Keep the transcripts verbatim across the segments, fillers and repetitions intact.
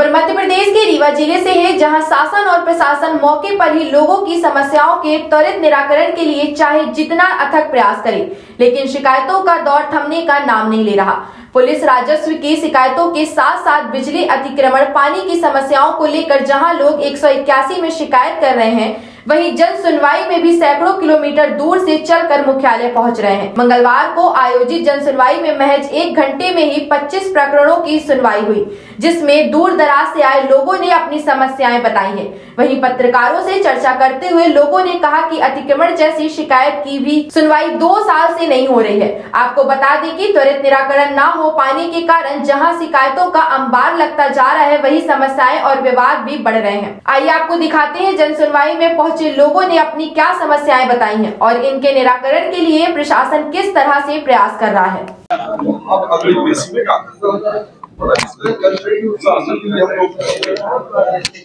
खबर मध्य प्रदेश के रीवा जिले से है, जहां शासन और प्रशासन मौके पर ही लोगों की समस्याओं के त्वरित निराकरण के लिए चाहे जितना अथक प्रयास करे, लेकिन शिकायतों का दौर थमने का नाम नहीं ले रहा। पुलिस राजस्व की शिकायतों के साथ साथ बिजली अतिक्रमण, पानी की समस्याओं को लेकर जहां लोग एक सौ इक्यासी में शिकायत कर रहे हैं, वहीं जन सुनवाई में भी सैकड़ों किलोमीटर दूर से चलकर मुख्यालय पहुंच रहे हैं। मंगलवार को आयोजित जन सुनवाई में महज एक घंटे में ही पच्चीस प्रकरणों की सुनवाई हुई, जिसमें दूर दराज से आए लोगों ने अपनी समस्याएं बताई हैं। वहीं पत्रकारों से चर्चा करते हुए लोगों ने कहा कि अतिक्रमण जैसी शिकायत की भी सुनवाई दो साल से नहीं हो रही है। आपको बता दें कि त्वरित निराकरण न हो पाने के कारण जहां शिकायतों का अंबार लगता जा रहा है, वही समस्याएं और विवाद भी बढ़ रहे हैं। आइए आपको दिखाते हैं जन सुनवाई में पहुँचे लोगों ने अपनी क्या समस्याएं बताई है और इनके निराकरण के लिए प्रशासन किस तरह से प्रयास कर रहा है।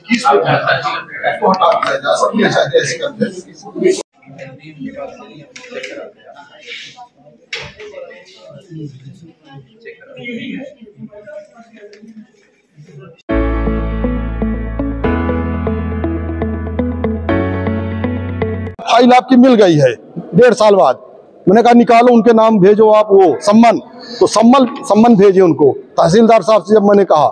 किस फाइल आपकी मिल गई है डेढ़ साल बाद, मैंने कहा निकालो उनके नाम भेजो आप वो सम्मन, तो सम्मन सम्मन भेजे उनको। तहसीलदार साहब से जब मैंने कहा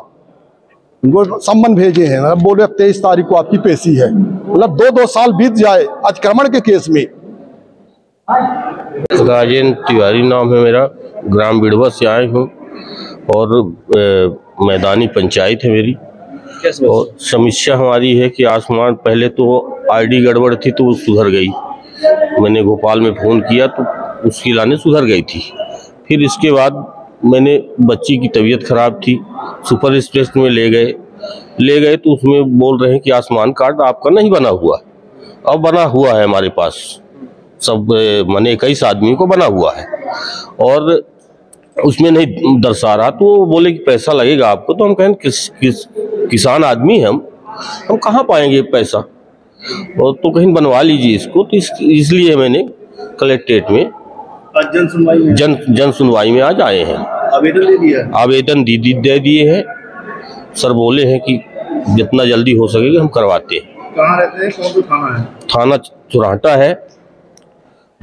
उनको सम्मन भेजे हैं, मतलब बोले अब तेईस तारीख को आपकी पेशी है। मतलब दो दो साल बीत जाए अतिक्रमण के केस में। गाजेन तिवारी नाम है मेरा, ग्राम बिड़वस से आए हूँ और ए, मैदानी पंचायत है मेरी। और समस्या हमारी है कि आसमान पहले तो आईडी गड़बड़ थी तो वो सुधर गई, मैंने भोपाल में फ़ोन किया तो उसकी लाने सुधर गई थी। फिर इसके बाद मैंने बच्ची की तबीयत ख़राब थी, सुपर स्पेशलिस्ट में ले गए ले गए तो उसमें बोल रहे हैं कि आयुष्मान कार्ड आपका नहीं बना हुआ। अब बना हुआ है हमारे पास, सब मैंने इक्कीस आदमियों को बना हुआ है और उसमें नहीं दर्शा रहा, तो वो बोले कि पैसा लगेगा आपको। तो हम कहें किस किस किसान आदमी है हम हम कहाँ पाएंगे पैसा, और तो कहीं बनवा लीजिए इसको। तो इस, इसलिए मैंने कलेक्ट्रेट में जन सुनवाई में जन जन सुनवाई में आज आए हैं। आवेदन दे दिया, आवेदन दी दे दिए हैं। सर बोले हैं कि जितना जल्दी हो सकेगा हम करवाते हैं। कहाँ रहते हैं, कौन सा थाना है? थाना चुराटा है,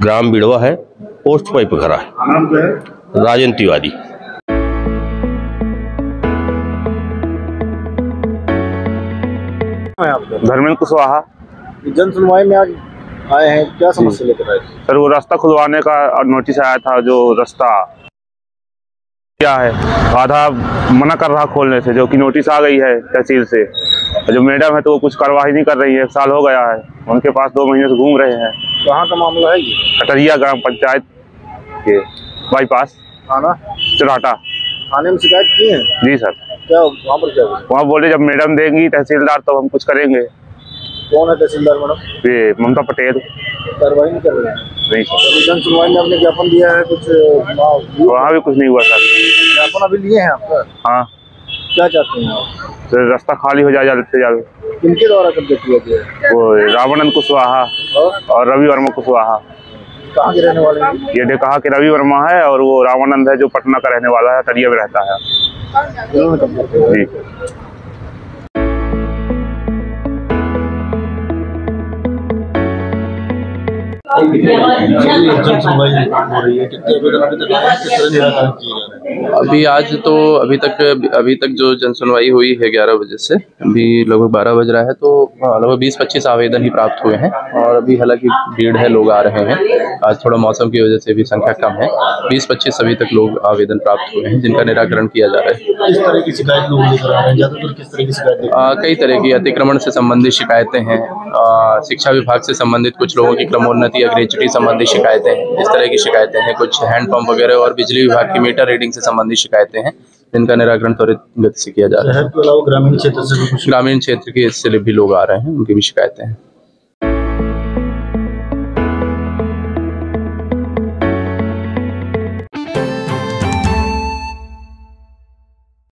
ग्राम बिड़वा है, पोस्ट पाइप घरा है। नाम क्या है? राजन तिवारी। धर्मेंद्र कुशवाहा। जन सुनवाई में आज आए हैं, क्या समस्या लेकर आए? सर वो रास्ता खुदवाने का नोटिस आया था, जो रास्ता क्या है आधा मना कर रहा खोलने से, जो कि नोटिस आ गई है तहसील से। जो मैडम है तो वो कुछ कार्रवाई नहीं कर रही है, एक साल हो गया है उनके पास, दो महीने से घूम रहे हैं। कहाँ का मामला है ये? अटरिया ग्राम पंचायत के बाईपास, थाना चुराटा। थाने में शिकायत की है? जी सर। क्या वहाँ पर क्या हुआ? वहाँ बोले जब मैडम देंगी तहसीलदार तो हम कुछ करेंगे। कौन है तहसीलदार मैडम? ये ममता पटेल। कार्रवाई नहीं कर रहे हैं। नहीं, जन सुनवाई में आपने ज्ञापन दिया है कुछ? वहाँ भी कुछ नहीं हुआ सर। ज्ञापन अभी लिए हैं आपका? हाँ। क्या चाहते हैं आप? तो रास्ता खाली हो जाए जल्द से जल्द। किनके द्वारा कब्जा किया गया? वो रामानंद कुशवाहा और रवि वर्मा कुशवाहा। कहाँ के रहने वाले हैं? ये कहा कि रवि वर्मा है और वो रामानंद है जो पटना का रहने वाला है, तरिया में रहता है। जी अभी आज तो अभी तक अभी तक जो जन सुनवाई हुई है ग्यारह बजे से अभी लगभग बारह बज रहा है, तो लगभग बीस पच्चीस आवेदन ही प्राप्त हुए हैं। और अभी हालांकि भीड़ है, लोग आ रहे हैं, आज थोड़ा मौसम की वजह से भी संख्या कम है। बीस पच्चीस अभी तक लोग आवेदन प्राप्त हुए हैं जिनका निराकरण किया जा रहा है। किस तरह की शिकायत लोग लेकर आ रहे हैं? ज्यादातर किस तरह की शिकायत? कई तरह की अतिक्रमण से संबंधित शिकायतें हैं, शिक्षा विभाग से संबंधित कुछ लोगों की क्रमोन्नति ग्रेचुटी संबंधी शिकायतें हैं, इस तरह की शिकायतें हैं। कुछ हैंडपंप वगैरह और बिजली विभाग की मीटर रीडिंग से संबंधित शिकायतें हैं जिनका निराकरण त्वरित गति से किया जा रहा है। ग्रामीण क्षेत्र से ग्रामीण क्षेत्र के इससे भी लोग आ रहे हैं, उनकी भी शिकायतें हैं।